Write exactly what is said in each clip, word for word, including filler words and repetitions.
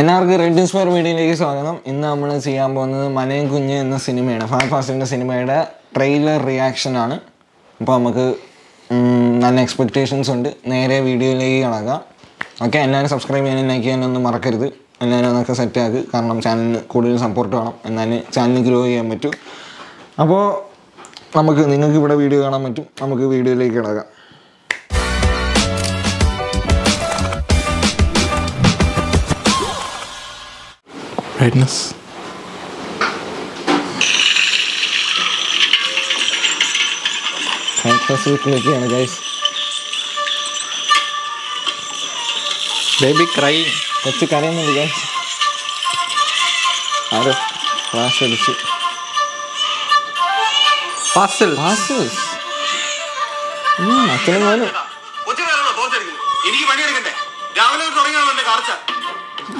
എല്ലാവർക്കും red inspire മീഡിയയിലേക്ക് സ്വാഗതം. ഇന്ന് നമ്മൾ ചെയ്യാൻ പോകുന്നത് മലയൻകുഞ്ഞ് എന്ന സിനിമയാണ്, ഫാസ്റ്റ് ഫാസ്റ്റിൻ്റെ സിനിമയുടെ ട്രെയിലർ റിയാക്ഷനാണ്. അപ്പോൾ നമുക്ക് നല്ല എക്സ്പെക്റ്റേഷൻസ് ഉണ്ട്. നേരെ വീഡിയോയിലേക്ക് കിടക്കാം. ഓക്കെ, എല്ലാവരും സബ്സ്ക്രൈബ് ചെയ്യാനും ലൈക്ക് ചെയ്യാനൊന്നും മറക്കരുത്. എല്ലാവരും അതൊക്കെ സെറ്റാക്കി, കാരണം ചാനലിന് കൂടുതൽ സപ്പോർട്ട് വേണം, എന്നാലും ചാനൽ ഗ്രോ ചെയ്യാൻ പറ്റും. അപ്പോൾ നമുക്ക് നിങ്ങൾക്ക് ഇവിടെ വീഡിയോ കാണാൻ പറ്റും. നമുക്ക് വീഡിയോയിലേക്ക് കിടക്കാം. Brightness. Brightness is clicking, guys. Baby crying. What's crying, guys? Aru, flash edichu. Parcel. Parcels. Hmm, athane varu. Ochu karana boss edikunu. Enikku pani edukante. Ravale thodangana enna karcha.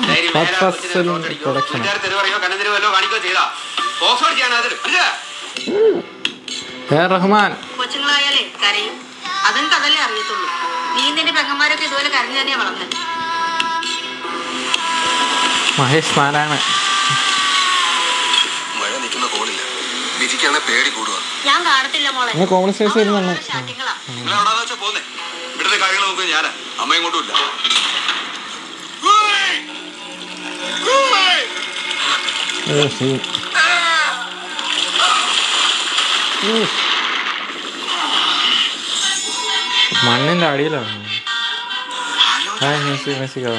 Dairy mera production idar theru parayo kanadiru vello kanikko cheyda boxer cheyanadu alla ya rahman kochingalaya kare adan kadale ariyatullu nee ninde pengamarokku idole karinjane valanne mahesh marana mara nikuna call illa vidikana pedi kooduvaa njan kaanathilla mole nee conversation irunnu ningal avada vecha povune ividde karyala nokku njana amma ingotu illa. Oh shit. മണ്ണിന്റെ അടിയിലാണ്. രാഷ്ട്രീയഫോബിയൊക്കെ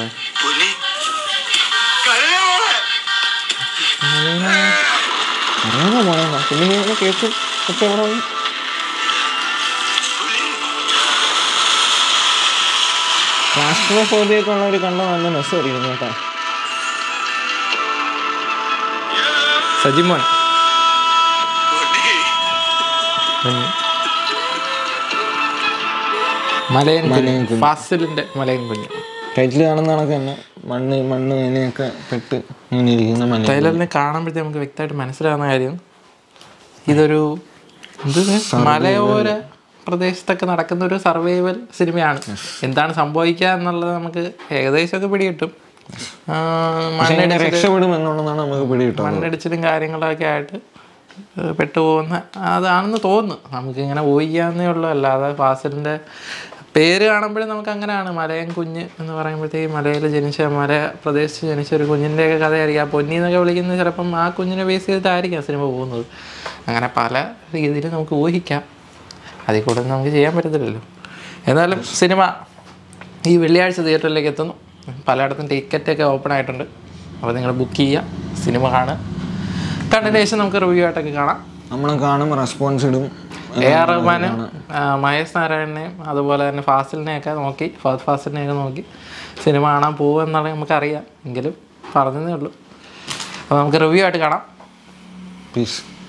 ഉള്ളവർ കണ്ട നല്ല mess അറിയുന്നു കേട്ടോ. Sajimon ഫാസിലിന്റെ മലയൻകുഞ്ഞ് title കാണുന്ന കണക്ക് തന്നെ മണ്ണ് മണ്ണ് മേനയൊക്കെ പെട്ട് ഇങ്ങനെ ടൈലറിനെ കാണുമ്പോഴത്തെ നമുക്ക് വ്യക്തമായിട്ട് മനസ്സിലാവുന്ന കാര്യം ഇതൊരു മലയോര പ്രദേശത്തൊക്കെ നടക്കുന്ന ഒരു സർവൈവൽ സിനിമയാണ്. എന്താണ് സംഭവിക്കുക എന്നുള്ളത് നമുക്ക് ഏകദേശമൊക്കെ പിടികിട്ടും. മണ്ണടിച്ചിലും കാര്യങ്ങളൊക്കെ ആയിട്ട് പെട്ടുപോകുന്ന അതാണെന്ന് തോന്നുന്നു. നമുക്കിങ്ങനെ ഓയിക്കാവുന്നേ ഉള്ളൂ. അല്ലാതെ ഫാസിലിൻ്റെ പേര് കാണുമ്പോഴും നമുക്ക് അങ്ങനെയാണ്. മലയൻകുഞ്ഞ് എന്ന് പറയുമ്പോഴത്തേക്ക് മലയിൽ ജനിച്ച മല പ്രദേശത്ത് ജനിച്ച ഒരു കുഞ്ഞിൻ്റെയൊക്കെ കഥയായിരിക്കും. ആ പൊന്നി എന്നൊക്കെ വിളിക്കുന്നത് ചിലപ്പം ആ കുഞ്ഞിനെ ബേസ് ചെയ്തിട്ടായിരിക്കും സിനിമ പോകുന്നത്. അങ്ങനെ പല രീതിയിൽ നമുക്ക് ഊഹിക്കാം. അതിൽ കൂടെ നമുക്ക് ചെയ്യാൻ പറ്റത്തില്ലല്ലോ. എന്നാലും സിനിമ ഈ വെള്ളിയാഴ്ച തിയേറ്ററിലേക്ക് എത്തുന്നു. പലയിടത്തും ടിക്കറ്റൊക്കെ ഓപ്പൺ ആയിട്ടുണ്ട്. അപ്പോൾ നിങ്ങൾ ബുക്ക് ചെയ്യുക, സിനിമ കാണുക. കണ്ടതിന് ശേഷം നമുക്ക് റിവ്യൂ ആയിട്ടൊക്കെ കാണാം. നമ്മൾ കാണും, റെസ്പോൺസ് ഇടും. എ ആർ റഹ്മാനും മഹേഷ് നാരായണനെയും അതുപോലെ തന്നെ ഫാസിലിനെയൊക്കെ നോക്കി ഫഹദ് ഫാസിലിനെയൊക്കെ നോക്കി സിനിമ കാണാൻ പോകുമെന്നാണ് നമുക്കറിയാം. എങ്കിലും പറഞ്ഞതേ ഉള്ളൂ. അപ്പോൾ നമുക്ക് റിവ്യൂ ആയിട്ട് കാണാം. പ്ലീസ്.